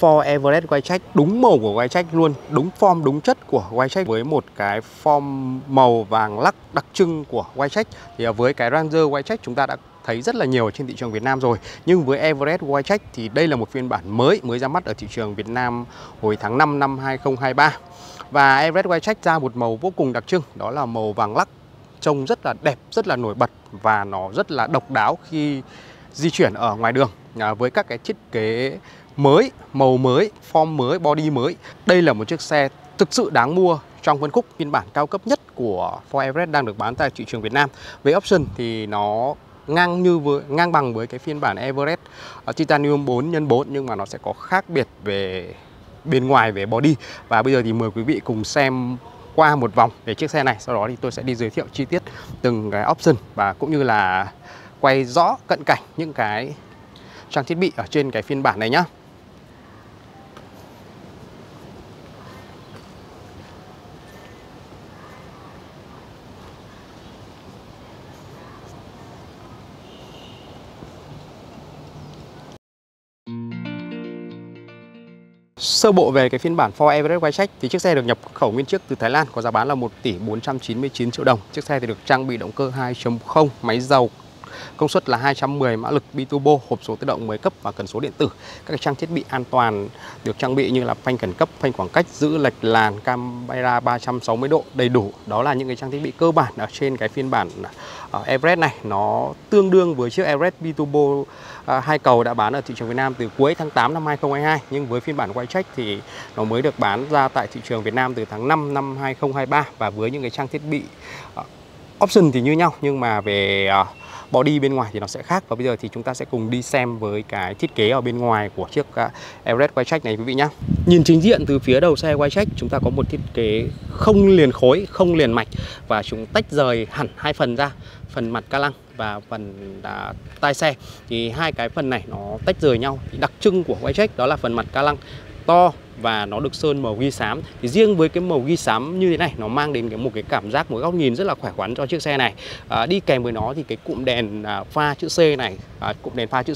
Ford Everest Wildtrak, đúng màu của Wildtrak luôn, đúng form, đúng chất của Wildtrak với một cái form màu vàng lắc đặc trưng của Wildtrak. Thì với cái Ranger Wildtrak chúng ta đã thấy rất là nhiều trên thị trường Việt Nam rồi, nhưng với Everest Wildtrak thì đây là một phiên bản mới ra mắt ở thị trường Việt Nam hồi tháng 5 năm 2023. Và Everest Wildtrak ra một màu vô cùng đặc trưng, đó là màu vàng lắc, trông rất là đẹp, rất là nổi bật và nó rất là độc đáo khi di chuyển ở ngoài đường. Với các cái thiết kế mới, màu mới, form mới, body mới, đây là một chiếc xe thực sự đáng mua trong phân khúc phiên bản cao cấp nhất của Ford Everest đang được bán tại thị trường Việt Nam. Về option thì nó ngang bằng với cái phiên bản Everest Titanium 4x4, nhưng mà nó sẽ có khác biệt về bên ngoài, về body. Và bây giờ thì mời quý vị cùng xem qua một vòng về chiếc xe này, sau đó thì tôi sẽ đi giới thiệu chi tiết từng cái option và cũng như là quay rõ cận cảnh những cái trang thiết bị ở trên cái phiên bản này nhá. Sơ bộ về cái phiên bản Ford Everest Wildtrak thì chiếc xe được nhập khẩu nguyên chiếc từ Thái Lan, có giá bán là 1.499 triệu đồng. Chiếc xe thì được trang bị động cơ 2.0, máy dầu công suất là 210 mã lực Biturbo, hộp số tự động 10 cấp và cần số điện tử. Các trang thiết bị an toàn được trang bị như là phanh khẩn cấp, phanh khoảng cách, giữ lệch làn, camera 360 độ đầy đủ. Đó là những cái trang thiết bị cơ bản ở trên cái phiên bản Everest này. Nó tương đương với chiếc Everest Biturbo 2 cầu đã bán ở thị trường Việt Nam từ cuối tháng 8 năm 2022, nhưng với phiên bản Wildtrak thì nó mới được bán ra tại thị trường Việt Nam từ tháng 5 năm 2023. Và với những cái trang thiết bị option thì như nhau, nhưng mà về body bên ngoài thì nó sẽ khác. Và bây giờ thì chúng ta sẽ cùng đi xem với cái thiết kế ở bên ngoài của chiếc Everest Wildtrak này quý vị nhé. Nhìn chính diện từ phía đầu xe Wildtrak, chúng ta có một thiết kế không liền khối, không liền mạch, và chúng tách rời hẳn hai phần ra, phần mặt ca lăng và phần tai xe. Thì hai cái phần này nó tách rời nhau. Thì đặc trưng của Wildtrak đó là phần mặt ca lăng to và nó được sơn màu ghi xám. Thì riêng với cái màu ghi xám như thế này, nó mang đến một cái cảm giác, một góc nhìn rất là khỏe khoắn cho chiếc xe này. Đi kèm với nó thì cái cụm đèn pha chữ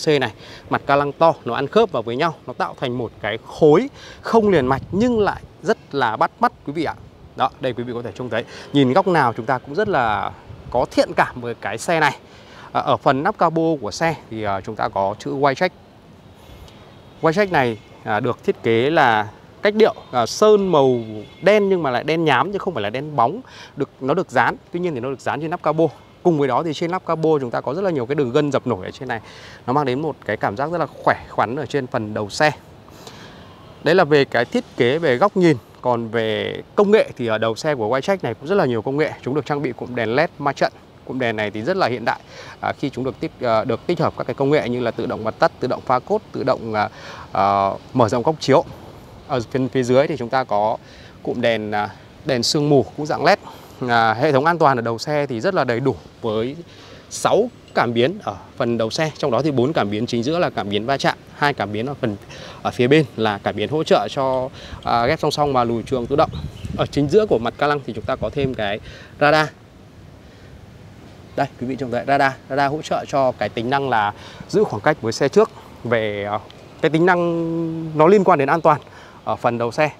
C này, mặt ca lăng to nó ăn khớp vào với nhau, nó tạo thành một cái khối không liền mạch nhưng lại rất là bắt mắt quý vị ạ. Đó, đây quý vị có thể trông thấy, nhìn góc nào chúng ta cũng rất là có thiện cảm với cái xe này. Ở phần nắp cabo của xe thì chúng ta có chữ Wildtrak. Wildtrak này được thiết kế là cách điệu sơn màu đen, nhưng mà lại đen nhám chứ không phải là đen bóng. Nó được dán, tuy nhiên thì nó được dán trên nắp cabo. Cùng với đó thì trên nắp cabo chúng ta có rất là nhiều cái đường gân dập nổi ở trên này. Nó mang đến một cái cảm giác rất là khỏe khoắn ở trên phần đầu xe. Đấy là về cái thiết kế về góc nhìn. Còn về công nghệ thì ở đầu xe của Wildtrak này cũng rất là nhiều công nghệ. Chúng được trang bị cụm đèn LED ma trận. Cụm đèn này thì rất là hiện đại khi chúng được tích hợp các cái công nghệ như là tự động bật tắt, tự động pha cốt, tự động mở rộng góc chiếu. Ở phía dưới thì chúng ta có cụm đèn sương mù cũng dạng LED. Hệ thống an toàn ở đầu xe thì rất là đầy đủ với 6 cảm biến ở phần đầu xe, trong đó thì 4 cảm biến chính giữa là cảm biến va chạm, 2 cảm biến ở phía bên là cảm biến hỗ trợ cho ghép song song và lùi trường tự động. Ở chính giữa của mặt ca lăng thì chúng ta có thêm cái radar. Đây quý vị trông thấy radar hỗ trợ cho cái tính năng là giữ khoảng cách với xe trước. Về cái tính năng nó liên quan đến an toàn ở phần đầu xe,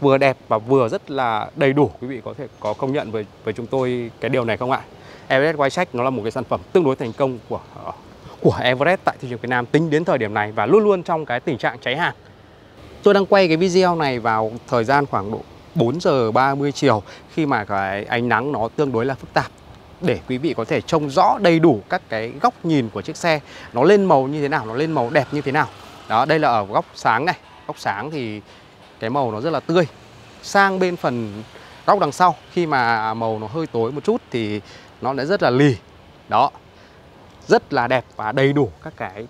vừa đẹp và vừa rất là đầy đủ. Quý vị có thể có công nhận với chúng tôi cái điều này không ạ? Everest Wildtrak nó là một cái sản phẩm tương đối thành công của Everest tại thị trường Việt Nam tính đến thời điểm này, và luôn luôn trong cái tình trạng cháy hàng. Tôi đang quay cái video này vào thời gian khoảng độ 4 giờ 30 chiều, khi mà cái ánh nắng nó tương đối là phức tạp, để quý vị có thể trông rõ đầy đủ các cái góc nhìn của chiếc xe, nó lên màu như thế nào, nó lên màu đẹp như thế nào. Đó, đây là ở góc sáng này. Góc sáng thì cái màu nó rất là tươi. Sang bên phần góc đằng sau, khi mà màu nó hơi tối một chút thì nó đã rất là lì. Đó, rất là đẹp và đầy đủ các cái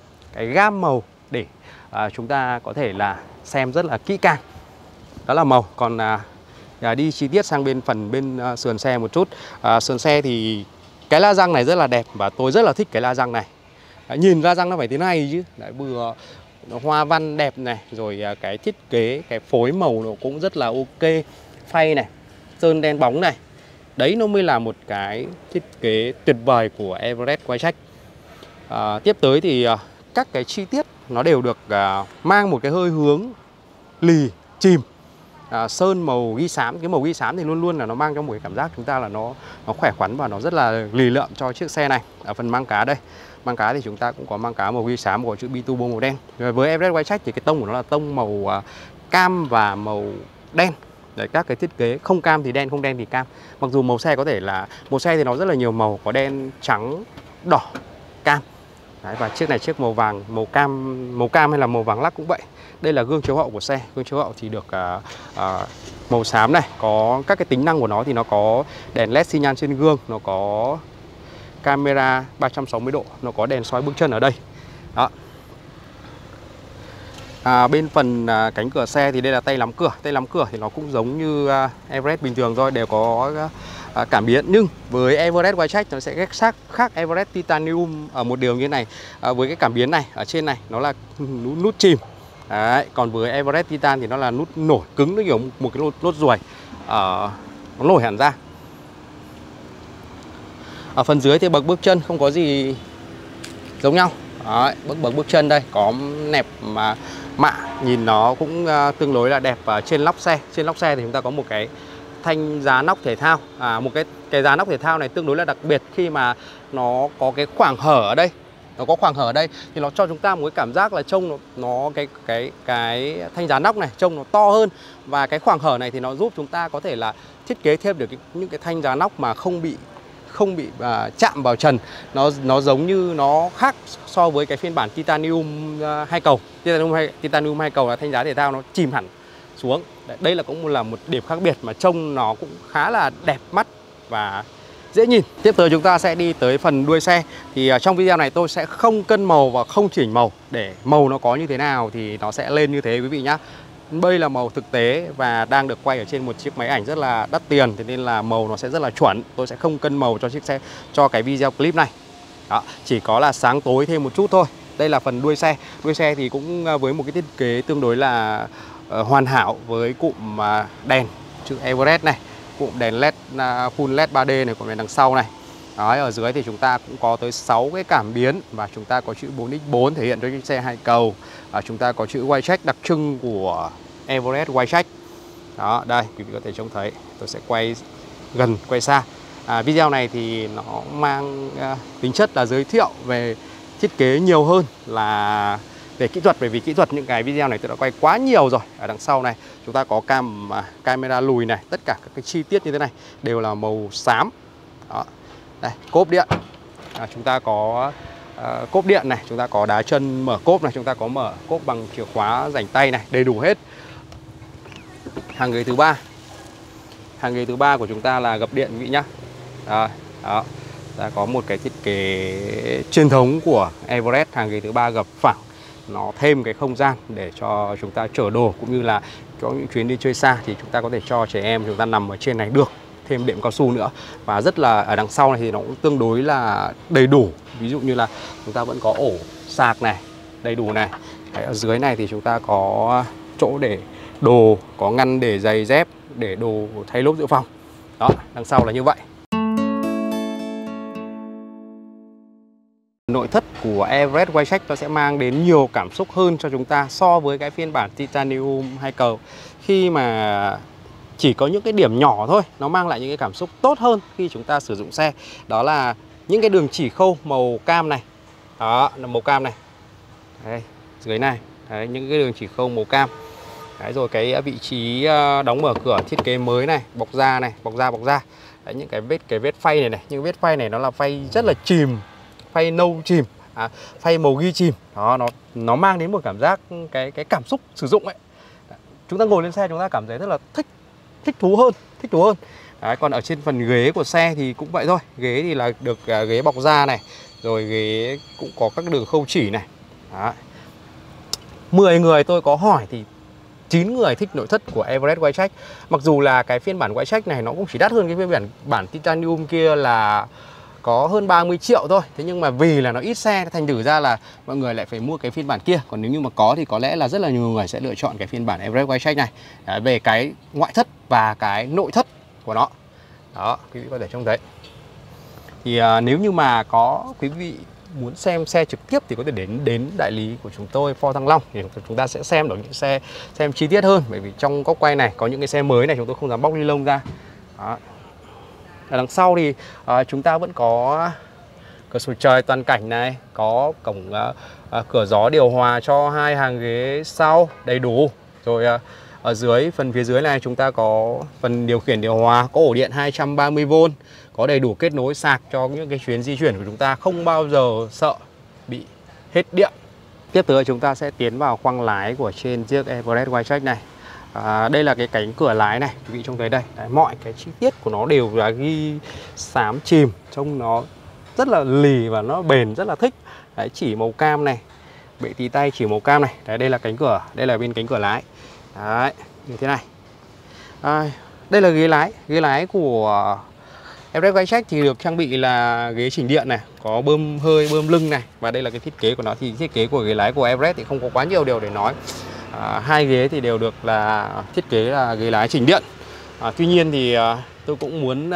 gam màu để chúng ta có thể là xem rất là kỹ càng. Đó là màu. Còn đi chi tiết sang bên phần bên sườn xe một chút. Sườn xe thì cái la răng này rất là đẹp, và tôi rất là thích cái la răng này. Nhìn la răng nó phải thế này chứ. Đấy, vừa hoa văn đẹp này, rồi cái thiết kế, cái phối màu nó cũng rất là ok. Phay này, sơn đen bóng này. Đấy nó mới là một cái thiết kế tuyệt vời của Everest Wildtrak. Tiếp tới thì các cái chi tiết nó đều được mang một cái hơi hướng lì, chìm, sơn màu ghi xám. Cái màu ghi xám thì luôn luôn là nó mang cho một cái cảm giác chúng ta là nó khỏe khoắn và nó rất là lì lợm cho chiếc xe này. Ở phần mang cá đây, mang cá thì chúng ta cũng có mang cá màu ghi xám, có chữ Biturbo màu đen. Với Everest Wildtrak thì cái tông của nó là tông màu cam và màu đen. Đấy, các cái thiết kế không cam thì đen, không đen thì cam. Mặc dù màu xe có thể là, màu xe thì nó rất là nhiều màu, có đen, trắng, đỏ, cam. Đấy, và chiếc này chiếc màu vàng, màu cam hay là màu vàng lắc cũng vậy. Đây là gương chiếu hậu của xe. Gương chiếu hậu thì được màu xám này. Có các cái tính năng của nó thì nó có đèn LED xi nhan trên gương, nó có camera 360 độ, nó có đèn soi bước chân ở đây. Đó. Bên phần cánh cửa xe thì đây là tay nắm cửa. Tay nắm cửa thì nó cũng giống như Everest bình thường thôi, đều có cảm biến. Nhưng với Everest Wildtrak nó sẽ khác Everest Titanium ở một điều như thế này. Với cái cảm biến này, ở trên này nó là nút chìm. Đấy, còn với Everest Titan thì nó là nút nổi cứng, nó kiểu một cái nốt ruồi, nó nổi hẳn ra. Ở phần dưới thì bậc bước chân không có gì giống nhau. Đấy, bậc bước chân đây có nẹp mà mạ, nhìn nó cũng tương đối là đẹp. Và trên lóc xe, thì chúng ta có một cái thanh giá nóc thể thao. Một cái giá nóc thể thao này tương đối là đặc biệt khi mà nó có cái khoảng hở ở đây. Nó có khoảng hở ở đây thì nó cho chúng ta một cái cảm giác là trông nó cái thanh giá nóc này trông nó to hơn. Và cái khoảng hở này thì nó giúp chúng ta có thể là thiết kế thêm được những cái thanh giá nóc mà không bị chạm vào trần. Nó giống như nó khác so với cái phiên bản Titanium hai cầu. Titanium hai cầu là thanh giá thể thao nó chìm hẳn xuống. Đây là cũng là một điểm khác biệt mà trông nó cũng khá là đẹp mắt và dễ nhìn. Tiếp tới chúng ta sẽ đi tới phần đuôi xe. Thì trong video này tôi sẽ không cân màu và không chỉnh màu, để màu nó có như thế nào thì nó sẽ lên như thế quý vị nhá. Đây là màu thực tế và đang được quay ở trên một chiếc máy ảnh rất là đắt tiền, thế nên là màu nó sẽ rất là chuẩn. Tôi sẽ không cân màu cho chiếc xe, cho cái video clip này. Đó, chỉ có là sáng tối thêm một chút thôi. Đây là phần đuôi xe. Đuôi xe thì cũng với một cái thiết kế tương đối là hoàn hảo, với cụm đèn chữ Everest này, cụm đèn LED full LED 3D này của đèn đằng sau này. Đấy, ở dưới thì chúng ta cũng có tới 6 cái cảm biến và chúng ta có chữ 4x4 thể hiện cho chiếc xe hai cầu. Chúng ta có chữ Wildtrak đặc trưng của Everest Wildtrak. Đó, đây quý vị có thể trông thấy. Tôi sẽ quay gần, quay xa. Video này thì nó mang tính chất là giới thiệu về thiết kế nhiều hơn là về kỹ thuật, bởi vì kỹ thuật những cái video này tôi đã quay quá nhiều rồi. Ở đằng sau này chúng ta có camera lùi này, tất cả các cái chi tiết như thế này đều là màu xám. Đó. Đây, cốp điện. Chúng ta có cốp điện này, chúng ta có đá chân mở cốp này, chúng ta có mở cốp bằng chìa khóa rảnh tay này, đầy đủ hết. Hàng ghế thứ ba. Hàng ghế thứ ba của chúng ta là gập điện quý vị nhá. Đó, đó. Ta có một cái thiết kế truyền thống của Everest, hàng ghế thứ ba gập phẳng. Nó thêm cái không gian để cho chúng ta chở đồ, cũng như là có những chuyến đi chơi xa thì chúng ta có thể cho trẻ em chúng ta nằm ở trên này được. Thêm đệm cao su nữa. Và rất là ở đằng sau này thì nó cũng tương đối là đầy đủ. Ví dụ như là chúng ta vẫn có ổ sạc này, đầy đủ này. Đấy, ở dưới này thì chúng ta có chỗ để đồ, có ngăn để giày dép, để đồ thay lốp dự phòng. Đó, đằng sau là như vậy. Nội thất của Everest Wildtrak nó sẽ mang đến nhiều cảm xúc hơn cho chúng ta so với cái phiên bản Titanium hai cầu, khi mà chỉ có những cái điểm nhỏ thôi nó mang lại những cái cảm xúc tốt hơn khi chúng ta sử dụng xe. Đó là những cái đường chỉ khâu màu cam này. Đó là màu cam này. Đấy, dưới này. Đấy, những cái đường chỉ khâu màu cam. Đấy, rồi cái vị trí đóng mở cửa thiết kế mới này, bọc da này, bọc da. Đấy, những cái vết phay này này, những vết phay này nó là phay rất là chìm, phay nâu chìm, phay màu ghi chìm. Đó, nó mang đến một cảm giác, cái cảm xúc sử dụng ấy. Chúng ta ngồi lên xe chúng ta cảm thấy rất là thích thú hơn. Đấy, còn ở trên phần ghế của xe thì cũng vậy thôi. Ghế thì là được ghế bọc da này, rồi ghế cũng có các đường khâu chỉ này. Đấy. 10 người tôi có hỏi thì 9 người thích nội thất của Everest Wildtrak. Mặc dù là cái phiên bản Wildtrak này nó cũng chỉ đắt hơn cái phiên bản Titanium kia là có hơn 30 triệu thôi. Thế nhưng mà vì là nó ít xe, thành thử ra là mọi người lại phải mua cái phiên bản kia. Còn nếu như mà có thì có lẽ là rất là nhiều người sẽ lựa chọn cái phiên bản Everest Wildtrak này. Đấy, về cái ngoại thất và cái nội thất của nó. Đó, quý vị có thể trông thấy. Thì nếu như mà có quý vị muốn xem xe trực tiếp thì có thể đến đại lý của chúng tôi Ford Thăng Long thì chúng ta sẽ xem được những xe xem chi tiết hơn, bởi vì trong góc quay này có những cái xe mới này chúng tôi không dám bóc ni lông ra. Đó. Ở đằng sau thì chúng ta vẫn có cửa sổ trời toàn cảnh này, có cổng cửa gió điều hòa cho hai hàng ghế sau đầy đủ. Rồi ở dưới phần phía dưới này chúng ta có phần điều khiển điều hòa, có ổ điện 230V, có đầy đủ kết nối sạc cho những cái chuyến di chuyển của chúng ta, không bao giờ sợ bị hết điện. Tiếp tới chúng ta sẽ tiến vào khoang lái của trên chiếc Everest Wildtrak này. Đây là cái cánh cửa lái này, quý vị trông thấy đây. Đấy, mọi cái chi tiết của nó đều là ghi xám chìm, trông nó rất là lì và nó bền, rất là thích. Đấy, chỉ màu cam này, bệ tí tay chỉ màu cam này. Đấy, đây là cánh cửa, đây là bên cánh cửa lái. Đấy, như thế này. Đây là ghế lái. Ghế lái của Everest Wildtrak thì được trang bị là ghế chỉnh điện này, có bơm hơi, bơm lưng này. Và đây là cái thiết kế của nó. Thì thiết kế của ghế lái của Everest thì không có quá nhiều điều để nói. Hai ghế thì đều được là thiết kế là ghế lái chỉnh điện. Tuy nhiên thì tôi cũng muốn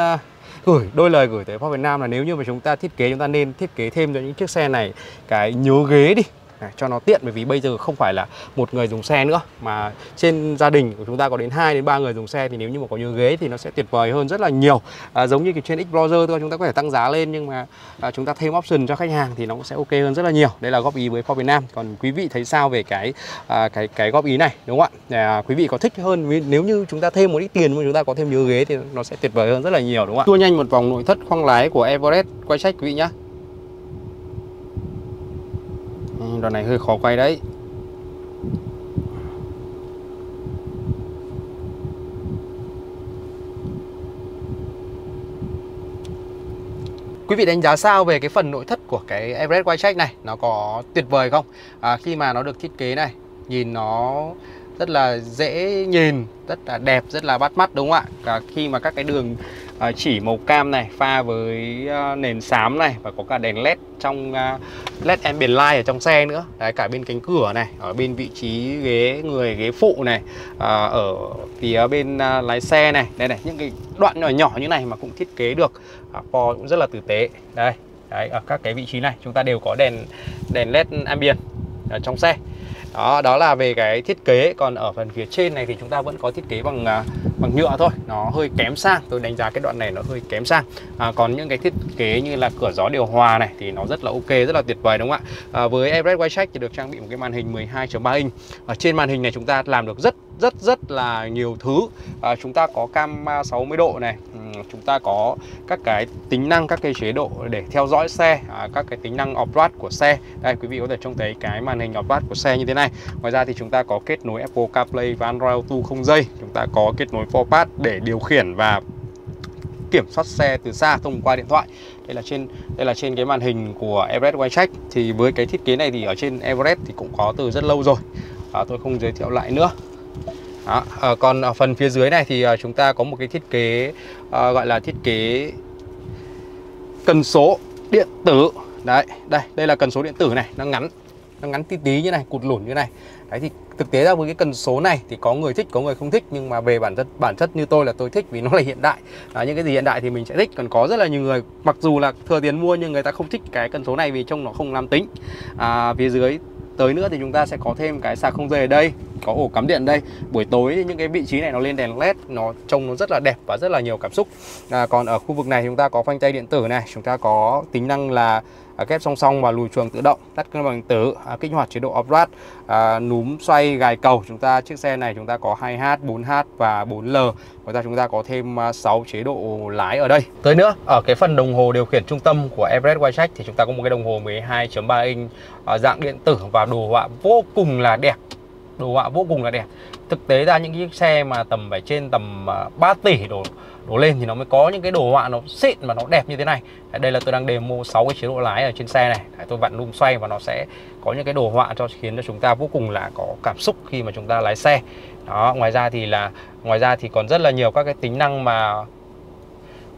gửi đôi lời gửi tới Ford Việt Nam là nếu như mà chúng ta thiết kế, chúng ta nên thiết kế thêm cho những chiếc xe này cái nhớ ghế đi. Này, cho nó tiện, bởi vì bây giờ không phải là một người dùng xe nữa mà trên gia đình của chúng ta có đến 2 đến 3 người dùng xe, thì nếu như mà có nhiều ghế thì nó sẽ tuyệt vời hơn rất là nhiều. Giống như trên Explorer thôi, chúng ta có thể tăng giá lên, nhưng mà chúng ta thêm option cho khách hàng thì nó cũng sẽ ok hơn rất là nhiều. Đây là góp ý với Ford Việt Nam. Còn quý vị thấy sao về cái góp ý này, đúng không ạ? Quý vị có thích hơn nếu như chúng ta thêm một ít tiền mà chúng ta có thêm nhiều ghế thì nó sẽ tuyệt vời hơn rất là nhiều, đúng không ạ? Tua nhanh một vòng nội thất khoang lái của Everest Wildtrak quý vị nhé. Đoạn này hơi khó quay đấy. Quý vị đánh giá sao về cái phần nội thất của cái Everest Wildtrak này? Nó có tuyệt vời không? Khi mà nó được thiết kế này, nhìn nó rất là dễ nhìn, rất là đẹp, rất là bắt mắt, đúng không ạ? Khi mà các cái đường chỉ màu cam này pha với nền xám này, và có cả đèn led trong led ambient light ở trong xe nữa. Đấy, cả bên cánh cửa này, ở bên vị trí ghế người, ghế phụ này, ở phía bên lái xe này, đây này, những cái đoạn nhỏ nhỏ như này mà cũng thiết kế được. Ford cũng rất là tử tế. Đây, đấy, ở các cái vị trí này chúng ta đều có đèn led ambient ở trong xe. Đó là về cái thiết kế. Còn ở phần phía trên này thì chúng ta vẫn có thiết kế bằng nhựa thôi. Nó hơi kém sang, tôi đánh giá cái đoạn này nó hơi kém sang. Còn những cái thiết kế như là cửa gió điều hòa này thì nó rất là ok, rất là tuyệt vời, đúng không ạ? Với Everest Wildtrak thì được trang bị một cái màn hình 12.3 inch. Ở trên màn hình này chúng ta làm được rất là nhiều thứ. Chúng ta có camera 60 độ này, chúng ta có các cái tính năng, các cái chế độ để theo dõi xe, các cái tính năng off-road của xe. Đây, quý vị có thể trông thấy cái màn hình off-road của xe như thế này. Ngoài ra thì chúng ta có kết nối Apple CarPlay và Android Auto không dây. Chúng ta có kết nối Ford Pass để điều khiển và kiểm soát xe từ xa thông qua điện thoại. Đây là trên cái màn hình của Everest Wildtrak. Thì với cái thiết kế này thì ở trên Everest thì cũng có từ rất lâu rồi. Tôi không giới thiệu lại nữa. Còn ở phần phía dưới này thì chúng ta có một cái thiết kế gọi là thiết kế cần số điện tử. Đấy, đây là cần số điện tử này, nó ngắn tí tí như này, cụt lủn như này. Đấy, thì thực tế ra với cái cần số này thì có người thích, có người không thích, nhưng mà về bản chất như tôi là tôi thích vì nó là hiện đại. Những cái gì hiện đại thì mình sẽ thích. Còn có rất là nhiều người mặc dù là thừa tiền mua nhưng người ta không thích cái cần số này vì trông nó không nam tính. Phía dưới tới nữa thì chúng ta sẽ có thêm cái sạc không dây ở đây, có ổ cắm điện ở đây. Buổi tối những cái vị trí này nó lên đèn led, nó trông nó rất là đẹp và rất là nhiều cảm xúc. Còn ở khu vực này chúng ta có phanh tay điện tử này, chúng ta có tính năng là kép song song và lùi chuồng tự động, tắt cân bằng điện tử, kích hoạt chế độ off-road, núm xoay gài cầu. Chiếc xe này chúng ta có 2H, 4H và 4L. Ngoài ra chúng ta có thêm 6 chế độ lái ở đây. Tới nữa, ở cái phần đồng hồ điều khiển trung tâm của Everest Wildtrak thì chúng ta có một cái đồng hồ 12.3 inch dạng điện tử và đồ họa vô cùng là đẹp. Đồ họa vô cùng là đẹp. Thực tế ra những chiếc xe mà tầm phải trên tầm 3 tỷ đổ lên thì nó mới có những cái đồ họa nó xịn và nó đẹp như thế này. Đây là tôi đang demo 6 cái chế độ lái ở trên xe này. Tôi vặn lùm xoay và nó sẽ có những cái đồ họa khiến cho chúng ta vô cùng là có cảm xúc khi mà chúng ta lái xe. Đó, ngoài ra thì còn rất là nhiều các cái tính năng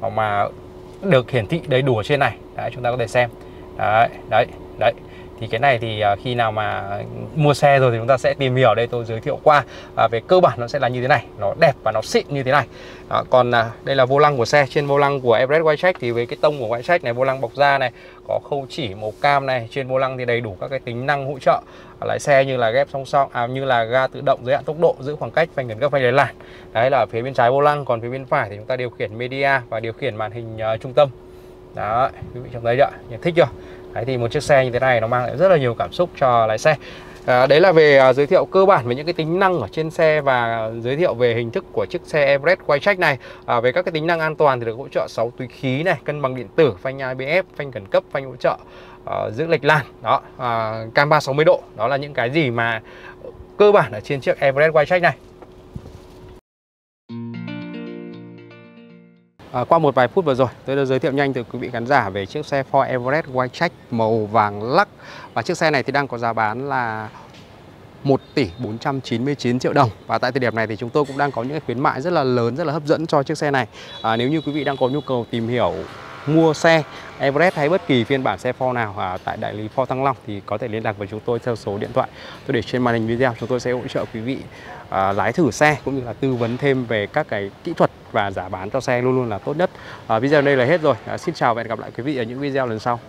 mà được hiển thị đầy đủ ở trên này. Đấy, chúng ta có thể xem. Đấy. Thì cái này thì khi nào mà mua xe rồi thì chúng ta sẽ tìm hiểu, đây tôi giới thiệu qua. Về cơ bản nó sẽ là như thế này, nó đẹp và nó xịn như thế này. Còn đây là vô lăng của xe. Trên vô lăng của Everest Wildtrak thì với cái tông của Wildtrak này, vô lăng bọc da này, có khâu chỉ màu cam này, trên vô lăng thì đầy đủ các cái tính năng hỗ trợ lái xe như là ghép song song, như là ga tự động, giới hạn tốc độ, giữ khoảng cách, phanh khẩn cấp, phanh lái làn. Đấy là ở phía bên trái vô lăng. Còn phía bên phải thì chúng ta điều khiển media và điều khiển màn hình trung tâm. Đó, quý vị trong đấy ạ, thích chưa? Đấy, thì một chiếc xe như thế này nó mang lại rất là nhiều cảm xúc cho lái xe. Đấy là về giới thiệu cơ bản về những cái tính năng ở trên xe và giới thiệu về hình thức của chiếc xe Everest Wildtrak này. Về các cái tính năng an toàn thì được hỗ trợ 6 túi khí này, cân bằng điện tử, phanh ABS, phanh khẩn cấp, phanh hỗ trợ, giữ lệch làn, đó, cam 360 độ. Đó là những cái gì mà cơ bản ở trên chiếc Everest Wildtrak này. Qua một vài phút vừa rồi, tôi đã giới thiệu nhanh tới quý vị khán giả về chiếc xe Ford Everest Wildtrak màu vàng lắc. Và chiếc xe này thì đang có giá bán là 1.499 triệu đồng. Và tại thời điểm này thì chúng tôi cũng đang có những khuyến mại rất là lớn, rất là hấp dẫn cho chiếc xe này. Nếu như quý vị đang có nhu cầu tìm hiểu mua xe Everest hay bất kỳ phiên bản xe Ford nào tại đại lý Ford Thăng Long thì có thể liên lạc với chúng tôi theo số điện thoại tôi để trên màn hình video. Chúng tôi sẽ hỗ trợ quý vị lái thử xe cũng như là tư vấn thêm về các cái kỹ thuật và giá bán cho xe luôn luôn là tốt nhất. Video đây là hết rồi. Xin chào và hẹn gặp lại quý vị ở những video lần sau.